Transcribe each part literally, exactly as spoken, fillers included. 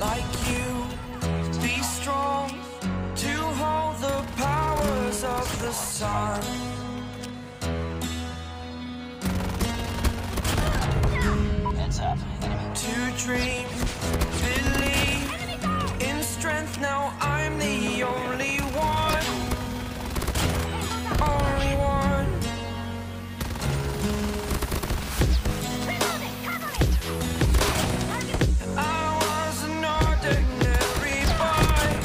like you. Be strong to hold the powers of the sun. Heads up. To dream, believe in strength. Now I'm the only one. Only one. I was an ordinary boy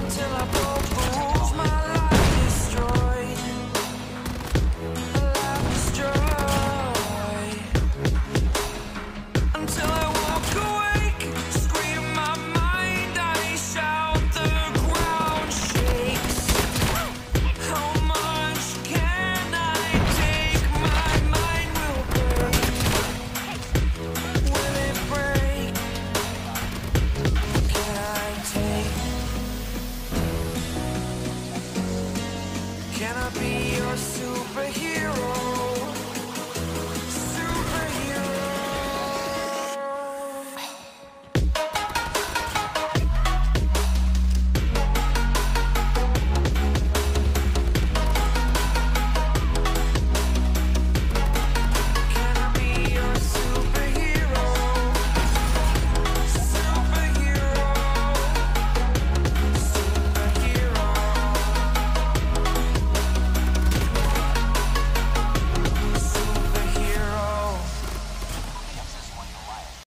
until I broke the rules. My life destroyed. My life destroyed. Until I walk awake, scream my mind. I shout, the ground shakes. How much can I take? My mind will break. Will it break? Can I take? Can I be your superhero?